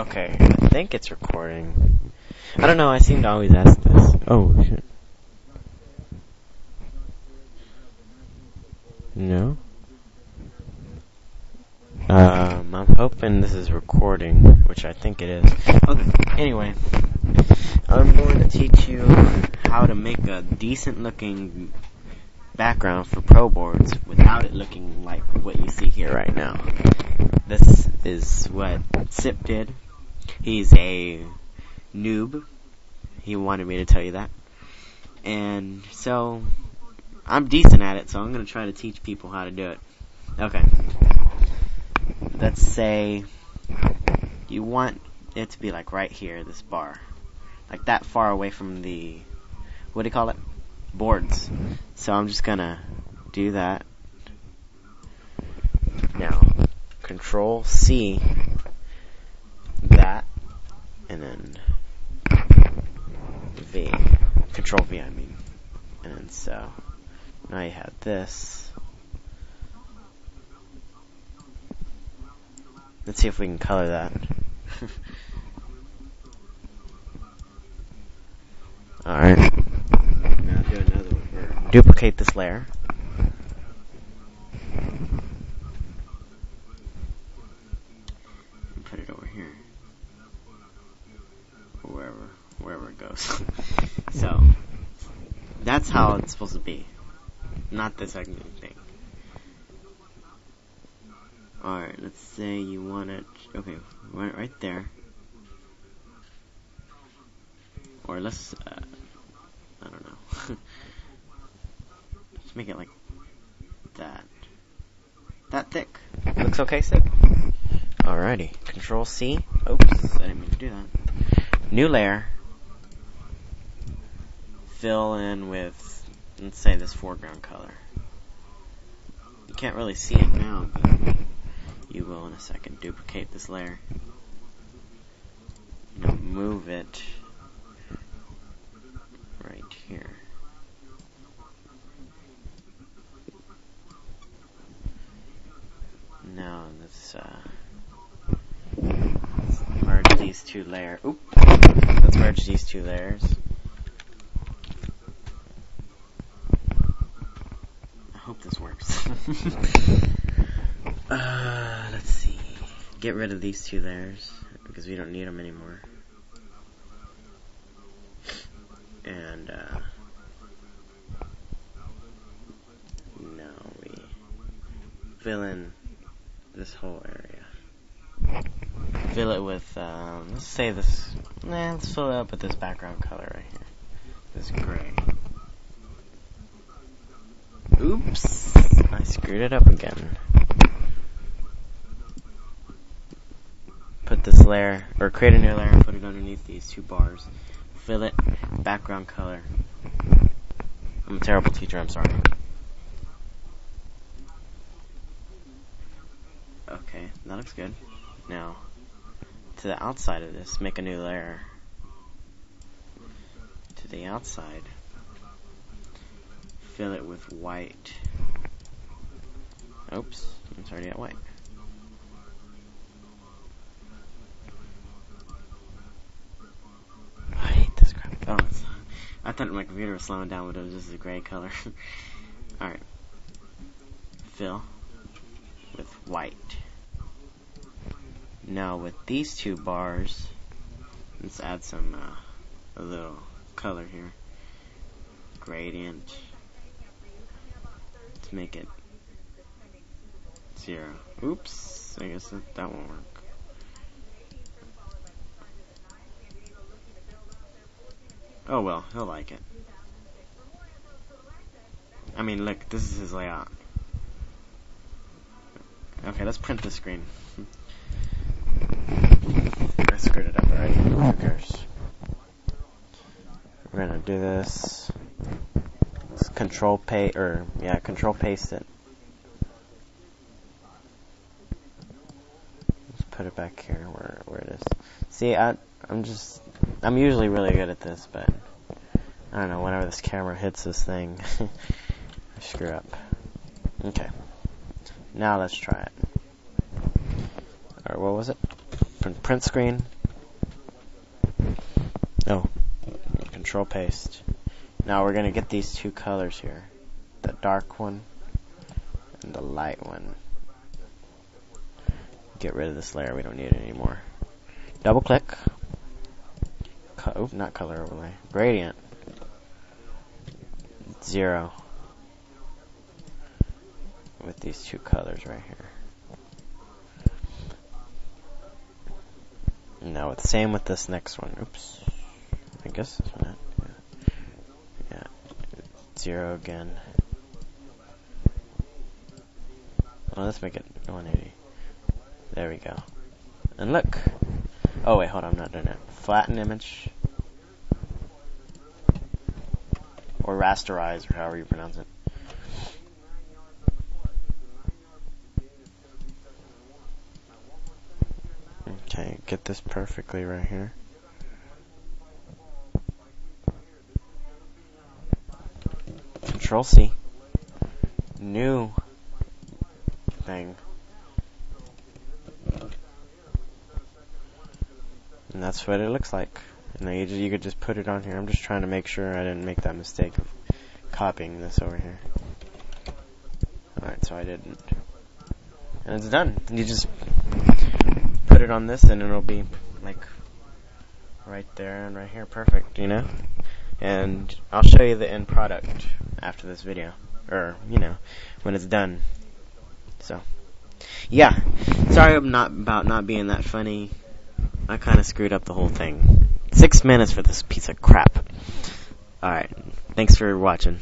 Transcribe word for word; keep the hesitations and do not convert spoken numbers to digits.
Okay, I think it's recording. I don't know, I seem to always ask this. Oh, shit. No? Um, I'm hoping this is recording, which I think it is. Okay, anyway. I'm going to teach you how to make a decent-looking background for ProBoards without it looking like what you see here right now. This is what Sip did. He's a noob. He wanted me to tell you that. And so, I'm decent at it, so I'm going to try to teach people how to do it. Okay. Let's say you want it to be like right here, this bar. Like that far away from the, what do you call it? Boards. So I'm just going to do that. Now, Control C, that, and then V. Control V, I mean. And then so, now you have this. Let's see if we can color that. Alright. Now do another one. Duplicate this layer. So, that's how it's supposed to be. Not this ugly thing. Alright, let's say you want it... Okay, right, right there. Or let's... Uh, I don't know. Let's make it like that. That thick. Looks okay, Sip? Alrighty. Control C. Oops, I didn't mean to do that. New layer. Fill in with, let's say, this foreground color. You can't really see it now, but you will in a second. Duplicate this layer. Now move it right here. Now let's uh, let's merge these two layers. Oop! Let's merge these two layers. Hope this works. uh, let's see. Get rid of these two layers because we don't need them anymore. And uh, now we fill in this whole area. Fill it with. Um, let's say this. Nah, let's fill it up with this background color right here. This gray. Oops, I screwed it up again. Put this layer, or create a new layer and put it underneath these two bars. Fill it, background color. I'm a terrible teacher, I'm sorry. Okay, that looks good. Now, to the outside of this, make a new layer. To the outside. Fill it with white. Oops, it's already at white. I hate this crap. Oh, it's, I thought my computer was slowing down, but it was just a gray color. Alright. Fill with white. Now with these two bars, let's add some, uh, a little color here. Gradient. Make it zero. Oops, I guess that, that won't work. Oh well, he'll like it. I mean, look, this is his layout. Okay, let's print the screen. I screwed it up already. Who cares? We're gonna do this. Control paste, or yeah, control paste it. Let's put it back here where where it is. See, I I'm just I'm usually really good at this, but I don't know. Whenever this camera hits this thing, I screw up. Okay, now let's try it. Or what was it? from print screen. Oh, control paste. Now we're going to get these two colors here, the dark one and the light one. Get rid of this layer, we don't need it anymore. Double click. Co Oop, not color overlay. Gradient. Zero. With these two colors right here. Now it's the same with this next one. Oops. I guess this one. Yeah. yeah. Zero again. Well, let's make it one eighty. There we go. And look. Oh wait, hold on, I'm not doing it. Flatten image. Or rasterize, or however you pronounce it. Okay, get this perfectly right here. Control C. New thing. And that's what it looks like. And then you, just, you could just put it on here. I'm just trying to make sure I didn't make that mistake of copying this over here. Alright, so I didn't. And it's done. You just put it on this and it'll be like right there and right here. Perfect, you know? And I'll show you the end product after this video. Or, you know, when it's done. So, yeah. Sorry I'm not about not being that funny. I kind of screwed up the whole thing. Six minutes for this piece of crap. Alright, thanks for watching.